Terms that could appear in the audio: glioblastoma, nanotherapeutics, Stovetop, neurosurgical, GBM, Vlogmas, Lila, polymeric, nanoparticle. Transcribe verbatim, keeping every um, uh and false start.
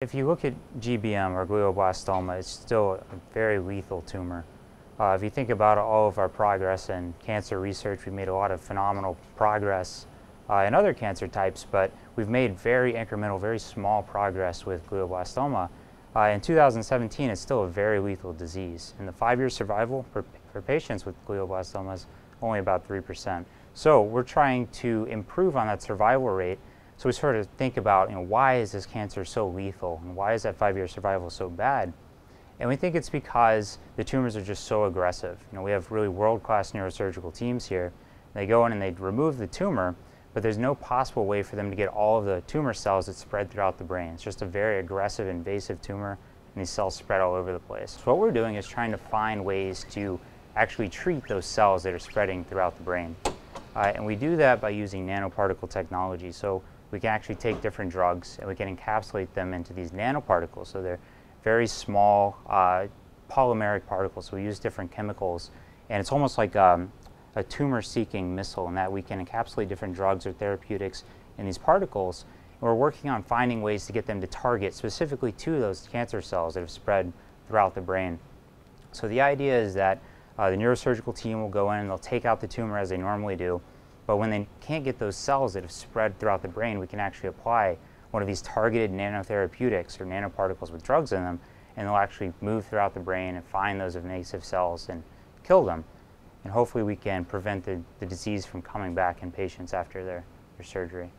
If you look at G B M or glioblastoma, it's still a very lethal tumor. Uh, if you think about all of our progress in cancer research, we've made a lot of phenomenal progress uh, in other cancer types, but we've made very incremental, very small progress with glioblastoma. Uh, in two thousand seventeen, it's still a very lethal disease, and the five-year survival for, for patients with glioblastoma is only about three percent. So we're trying to improve on that survival rate. So we sort of think about, you know, why is this cancer so lethal and why is that five-year survival so bad? And we think it's because the tumors are just so aggressive. You know, we have really world-class neurosurgical teams here. They go in and they remove the tumor, but there's no possible way for them to get all of the tumor cells that spread throughout the brain. It's just a very aggressive, invasive tumor, and these cells spread all over the place. So what we're doing is trying to find ways to actually treat those cells that are spreading throughout the brain. Uh, and we do that by using nanoparticle technology. So we can actually take different drugs and we can encapsulate them into these nanoparticles. So they're very small uh, polymeric particles. So we use different chemicals, and it's almost like um, a tumor-seeking missile in that we can encapsulate different drugs or therapeutics in these particles. And we're working on finding ways to get them to target specifically to those cancer cells that have spread throughout the brain. So the idea is that uh, the neurosurgical team will go in and they'll take out the tumor as they normally do. But when they can't get those cells that have spread throughout the brain, we can actually apply one of these targeted nanotherapeutics or nanoparticles with drugs in them, and they'll actually move throughout the brain and find those invasive cells and kill them. And hopefully we can prevent the, the disease from coming back in patients after their, their surgery.